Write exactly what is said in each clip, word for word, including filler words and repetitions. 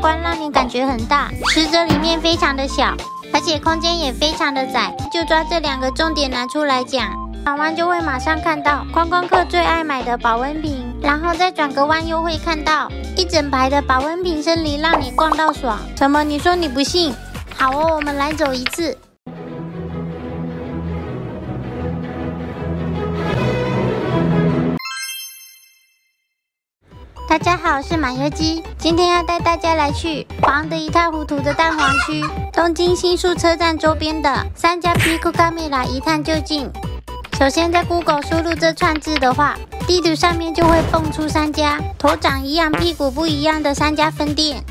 关让你感觉很大，实则里面非常的小，而且空间也非常的窄。就抓这两个重点拿出来讲，转弯就会马上看到观光客最爱买的保温瓶，然后再转个弯又会看到一整排的保温瓶森林，让你逛到爽。什么？你说你不信？好哦，我们来走一次。 大家好，我是马油鸡，今天要带大家来去忙得一塌糊涂的蛋黄区，东京新宿车站周边的三家 Bic Camera一探究竟。首先，在 Google 输入这串字的话，地图上面就会蹦出三家头长一样、屁股不一样的三家分店，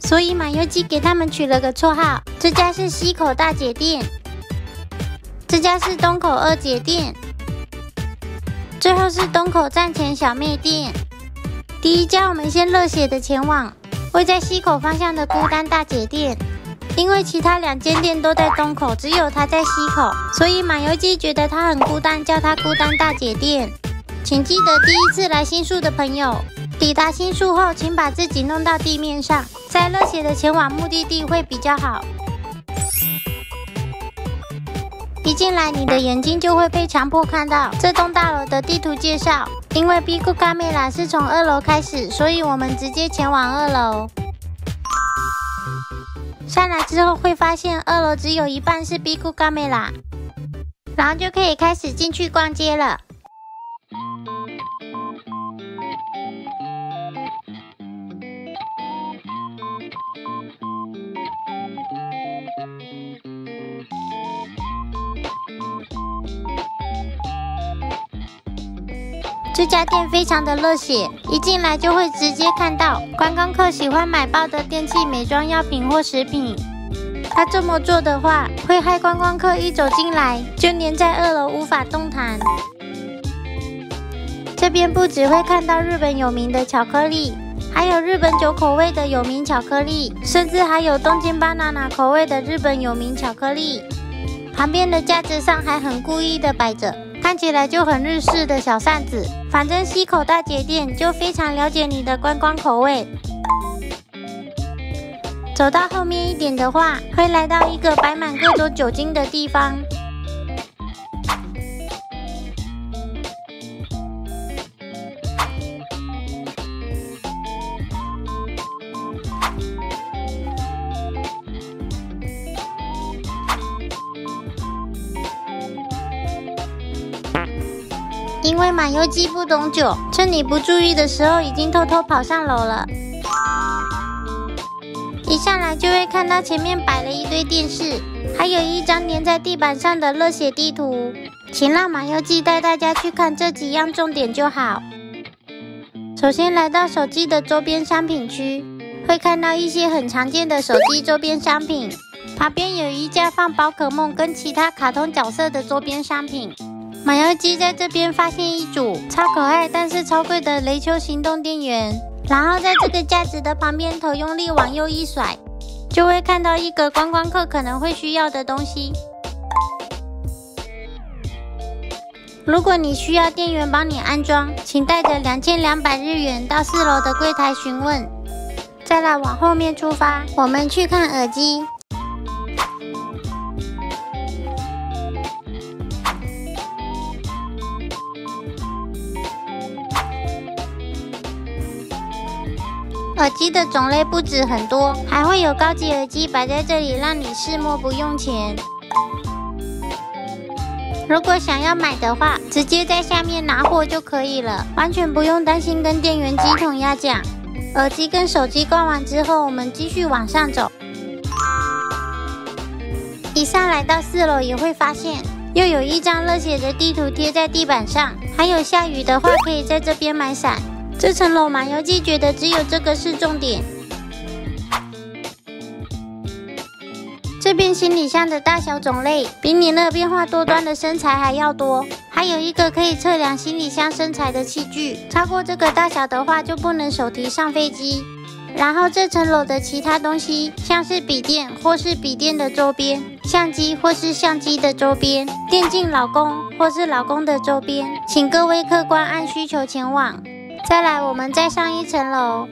所以马油鸡给他们取了个绰号，这家是西口大姐店，这家是东口二姐店，最后是东口站前小妹店。 第一家，我们先热血的前往位在西口方向的孤单大姐店，因为其他两间店都在东口，只有它在西口，所以马油鸡觉得它很孤单，叫它孤单大姐店。请记得，第一次来新宿的朋友，抵达新宿后，请把自己弄到地面上，再热血的前往目的地会比较好。一进来，你的眼睛就会被强迫看到这栋大楼的地图介绍。 因为 Bic Camera 是从二楼开始，所以我们直接前往二楼。上来之后会发现二楼只有一半是 Bic Camera， 然后就可以开始进去逛街了。这家店非常的热血，一进来就会直接看到观光客喜欢买爆的电器、美妆药品或食品。他这么做的话，会害观光客一走进来就黏在二楼无法动弹。这边不只会看到日本有名的巧克力，还有日本酒口味的有名巧克力，甚至还有东京 banana 口味的日本有名巧克力。旁边的架子上还很故意的摆着 看起来就很日式的小扇子，反正西口大姐店就非常了解你的观光口味。走到后面一点的话，会来到一个摆满各种酒精的地方。因为马油鸡不懂酒，趁你不注意的时候，已经偷偷跑上楼了。一上来就会看到前面摆了一堆电视，还有一张粘在地板上的热血地图，请让马油鸡带大家去看这几样重点就好。首先来到手机的周边商品区，会看到一些很常见的手机周边商品，旁边有一架放宝可梦跟其他卡通角色的周边商品。 马油鸡在这边发现一组超可爱但是超贵的雷丘行动电源，然后在这个架子的旁边头用力往右一甩，就会看到一个观光客可能会需要的东西。如果你需要店员帮你安装，请带着两千两百日元到四楼的柜台询问。再来往后面出发，我们去看耳机。 耳机的种类不止很多，还会有高级耳机摆在这里，让你视莫不用钱。如果想要买的话，直接在下面拿货就可以了，完全不用担心跟店员鸡同鸭讲。耳机跟手机逛完之后，我们继续往上走。一上来到四楼，也会发现又有一张热血的地图贴在地板上，还有下雨的话，可以在这边买伞。 这层楼马油鸡觉得只有这个是重点。这边行李箱的大小种类比你那变化多端的身材还要多，还有一个可以测量行李箱身材的器具，超过这个大小的话就不能手提上飞机。然后这层楼的其他东西，像是笔电或是笔电的周边，相机或是相机的周边，电竞老公或是老公的周边，请各位客官按需求前往。 再来，我们再上一层楼，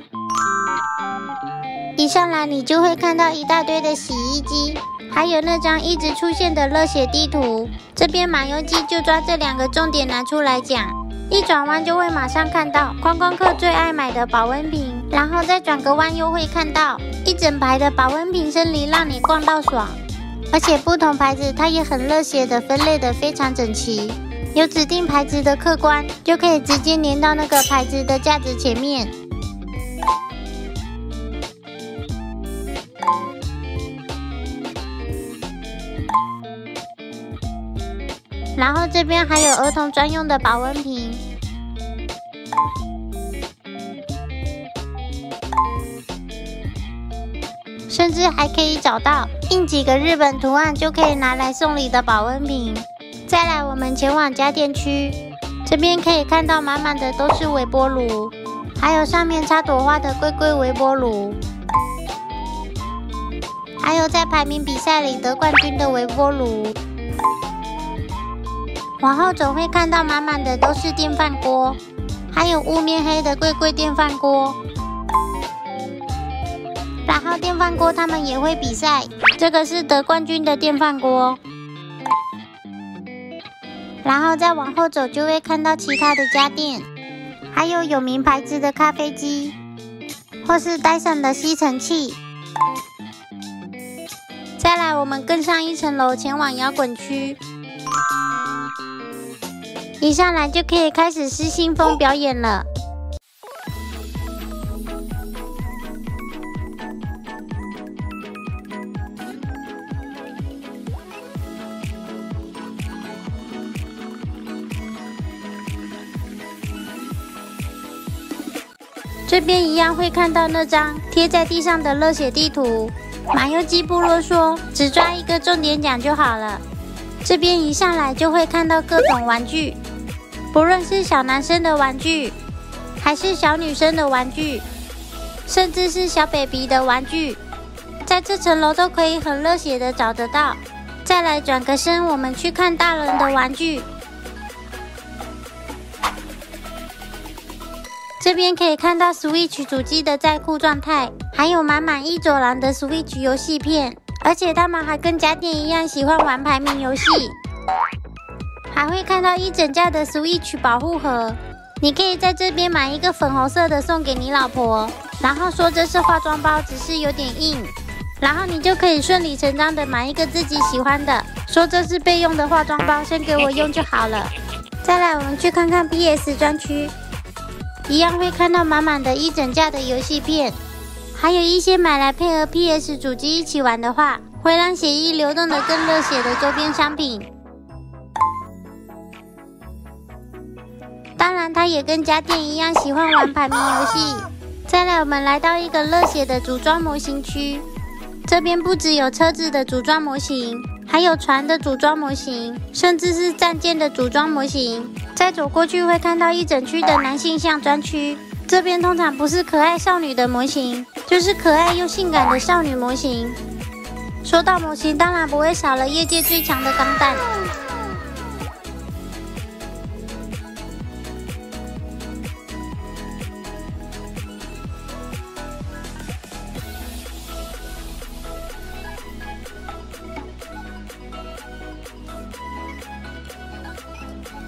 一上来你就会看到一大堆的洗衣机，还有那张一直出现的热血地图。这边麻油鸡就抓这两个重点拿出来讲。 一转弯就会马上看到观光客最爱买的保温瓶，然后再转个弯又会看到一整排的保温瓶森林，让你逛到爽。而且不同牌子它也很热血的分类的非常整齐，有指定牌子的客官就可以直接粘到那个牌子的架子前面。然后这边还有儿童专用的保温瓶。 甚至还可以找到印几个日本图案就可以拿来送礼的保温瓶。再来，我们前往家电区，这边可以看到满满的都是微波炉，还有上面插朵花的龟龟微波炉，还有在排名比赛里得冠军的微波炉。往后总会看到满满的都是电饭锅，还有雾面黑的龟龟电饭锅。 然后电饭锅他们也会比赛，这个是得冠军的电饭锅。然后再往后走就会看到其他的家电，还有有名牌子的咖啡机，或是 Dyson 的吸尘器。再来，我们更上一层楼，前往摇滚区。一上来就可以开始失心疯表演了。 这边一样会看到那张贴在地上的热血地图。麻油鸡部落说，只抓一个重点讲就好了。这边一上来就会看到各种玩具，不论是小男生的玩具，还是小女生的玩具，甚至是小 baby 的玩具，在这层楼都可以很热血的找得到。再来转个身，我们去看大人的玩具。 这边可以看到 Switch 主机的在库状态，还有满满一走廊的 Switch 游戏片，而且他们还跟家电一样喜欢玩排名游戏，还会看到一整架的 Switch 保护盒，你可以在这边买一个粉红色的送给你老婆，然后说这是化妆包，只是有点硬，然后你就可以顺理成章的买一个自己喜欢的，说这是备用的化妆包，先给我用就好了。再来，我们去看看 P S 专区。 一样会看到满满的一整架的游戏片，还有一些买来配合 P S 主机一起玩的话，会让血液流动的更热血的周边商品。当然，它也跟家电一样喜欢玩排名游戏。再来，我们来到一个热血的组装模型区，这边不只有车子的组装模型，还有船的组装模型，甚至是战舰的组装模型。 再走过去会看到一整区的男性向专区，这边通常不是可爱少女的模型，就是可爱又性感的少女模型。说到模型，当然不会少了业界最强的钢弹。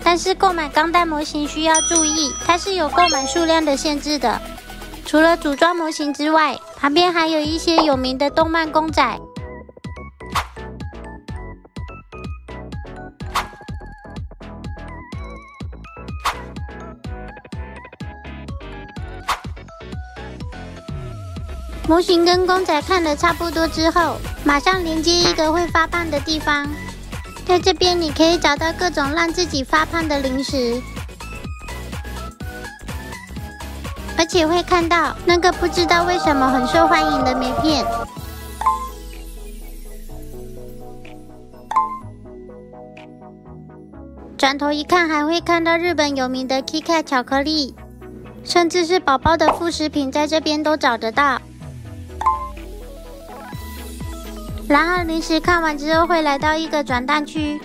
但是购买钢弹模型需要注意，它是有购买数量的限制的。除了组装模型之外，旁边还有一些有名的动漫公仔。模型跟公仔看得差不多之后，马上连接一个会发胖的地方。 在这边，你可以找到各种让自己发胖的零食，而且会看到那个不知道为什么很受欢迎的梅片。转头一看，还会看到日本有名的 KitKat 巧克力，甚至是宝宝的副食品，在这边都找得到。 然后零食看完之后，会来到一个转蛋区，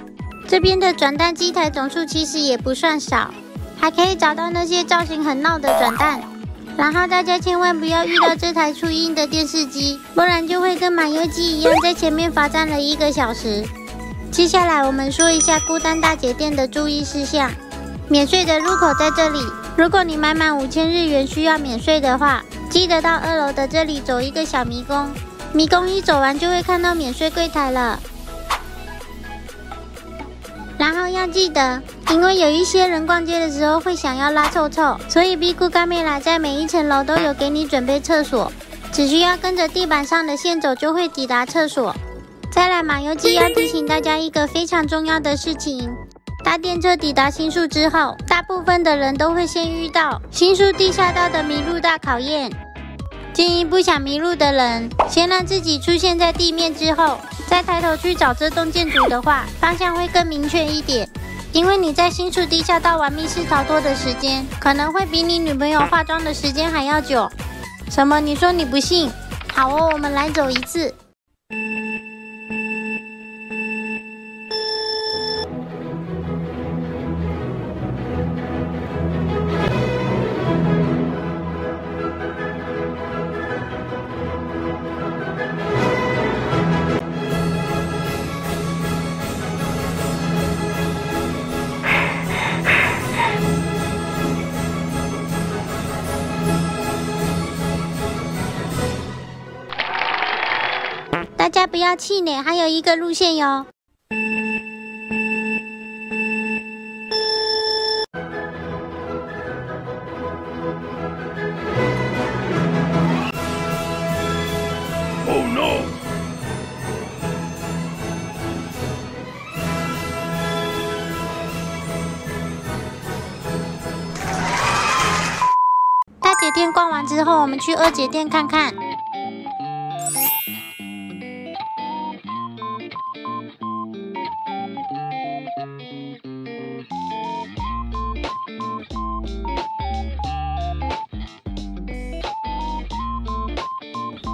这边的转蛋机台总数其实也不算少，还可以找到那些造型很闹的转蛋，然后大家千万不要遇到这台初音的电视机，不然就会跟马油机一样在前面罚站了一个小时。接下来我们说一下孤单大姐店的注意事项。免税的入口在这里，如果你买满五千日元需要免税的话，记得到二楼的这里走一个小迷宫，迷宫一走完就会看到免税柜台了。然后要记得，因为有一些人逛街的时候会想要拉臭臭，所以Bic Camera在每一层楼都有给你准备厕所，只需要跟着地板上的线走就会抵达厕所。再来，马油记要提醒大家一个非常重要的事情：搭电车抵达新宿之后，大部分的人都会先遇到新宿地下道的迷路大考验。建议不想迷路的人，先让自己出现在地面之后，再抬头去找这栋建筑的话，方向会更明确一点。因为你在新宿地下道玩密室逃脱的时间，可能会比你女朋友化妆的时间还要久。什么？你说你不信？好哦，我们来走一次。大家不要气馁，还有一个路线哟。Oh no！ 大姐店逛完之后，我们去二姐店看看。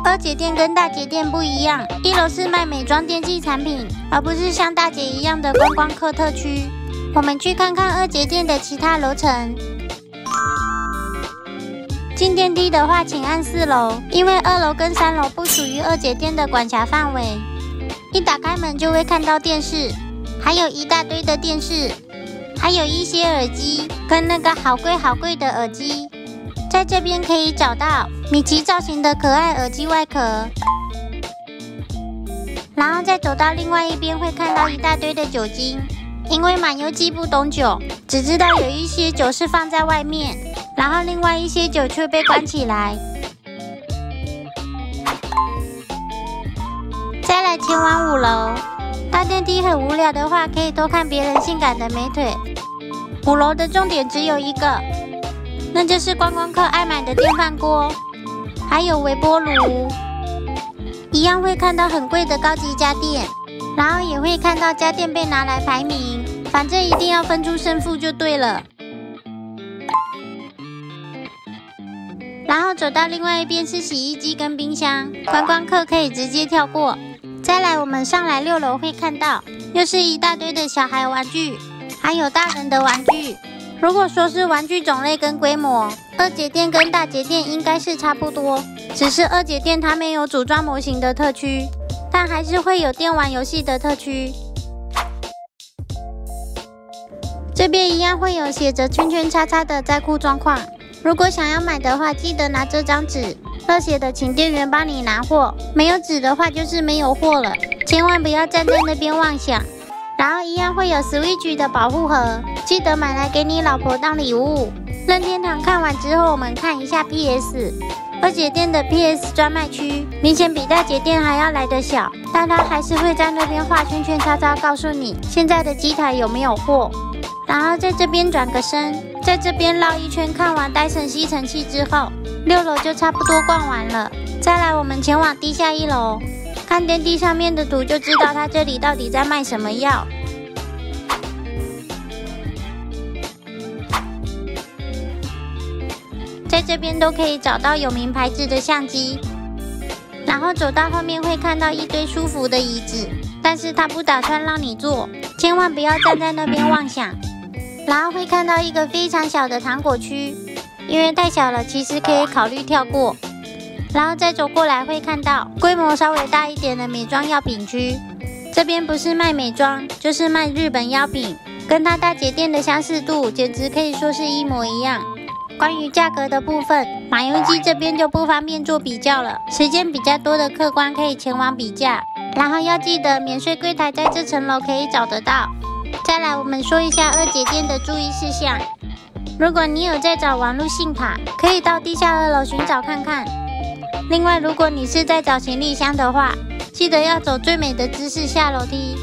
二姐店跟大姐店不一样，一楼是卖美妆电器产品，而不是像大姐一样的观光客特区。我们去看看二姐店的其他楼层。进电梯的话，请按四楼，因为二楼跟三楼不属于二姐店的管辖范围。一打开门就会看到电视，还有一大堆的电视，还有一些耳机，跟那个好贵好贵的耳机。在这边可以找到米奇造型的可爱耳机外壳，然后再走到另外一边会看到一大堆的酒精，因为马油记不懂酒，只知道有一些酒是放在外面，然后另外一些酒却被关起来。再来前往五楼，搭电梯很无聊的话，可以偷看别人性感的美腿。五楼的重点只有一个，那就是观光客爱买的电饭锅，还有微波炉，一样会看到很贵的高级家电，然后也会看到家电被拿来排名，反正一定要分出胜负就对了。然后走到另外一边是洗衣机跟冰箱，观光客可以直接跳过。再来我们上来六楼会看到，又是一大堆的小孩玩具，还有大人的玩具。如果说是玩具种类跟规模，二姐店跟大姐店应该是差不多，只是二姐店它没有组装模型的特区，但还是会有电玩游戏的特区。这边一样会有写着圈圈叉叉的在库状况，如果想要买的话，记得拿这张纸，热血的请店员帮你拿货，没有纸的话就是没有货了，千万不要站在那边妄想。然后一样会有 Switch 的保护盒，记得买来给你老婆当礼物。任天堂看完之后，我们看一下 P S。二姐店的 P S 专卖区明显比大姐店还要来得小，但它还是会在那边画圈圈叉叉，告诉你现在的机台有没有货。然后在这边转个身，在这边绕一圈，看完 Dyson 吸尘器之后，六楼就差不多逛完了。再来，我们前往地下一楼。看电梯上面的图就知道它这里到底在卖什么药。在这边都可以找到有名牌子的相机，然后走到后面会看到一堆舒服的椅子，但是它不打算让你坐，千万不要站在那边妄想。然后会看到一个非常小的糖果区，因为太小了，其实可以考虑跳过。然后再走过来会看到规模稍微大一点的美妆药品区，这边不是卖美妆，就是卖日本药品，跟它大姐店的相似度简直可以说是一模一样。关于价格的部分，马油机这边就不方便做比较了，时间比较多的客官可以前往比价。然后要记得免税柜台在这层楼可以找得到。再来我们说一下二姐店的注意事项。如果你有在找网络信卡，可以到地下二楼寻找看看。另外如果你是在找行李箱的话，记得要走最美的姿势下楼梯，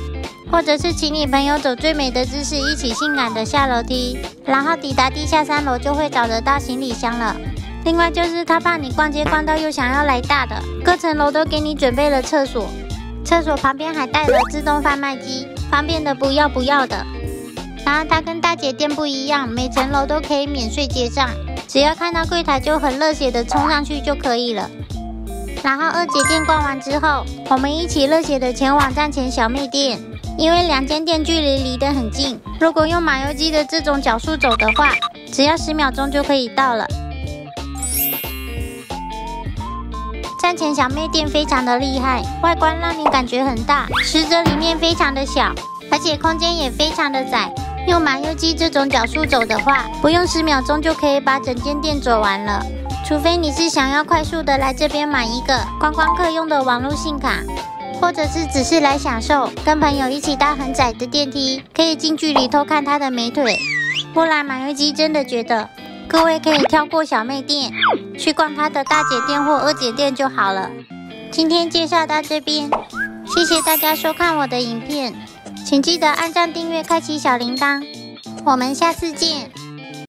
或者是请你朋友走最美的姿势一起性感的下楼梯，然后抵达地下三楼就会找得到行李箱了。另外就是他怕你逛街逛到又想要来大的，各层楼都给你准备了厕所，厕所旁边还带了自动贩卖机，方便的不要不要的。然后它跟大姐店不一样，每层楼都可以免税结账，只要看到柜台就很热血的冲上去就可以了。然后二姐店逛完之后，我们一起热血的前往站前小妹店，因为两间店距离离得很近，如果用马油机的这种角速走的话，只要十秒钟就可以到了。站前小妹店非常的厉害，外观让你感觉很大，实则里面非常的小，而且空间也非常的窄。用麻油机这种角速走的话，不用十秒钟就可以把整间店走完了。除非你是想要快速的来这边买一个观光客用的网络信卡，或者是只是来享受，跟朋友一起搭很窄的电梯，可以近距离偷看她的美腿。不然麻油机真的觉得各位可以跳过小妹店，去逛她的大姐店或二姐店就好了。今天介绍到这边，谢谢大家收看我的影片，请记得按赞、订阅、开启小铃铛，我们下次见。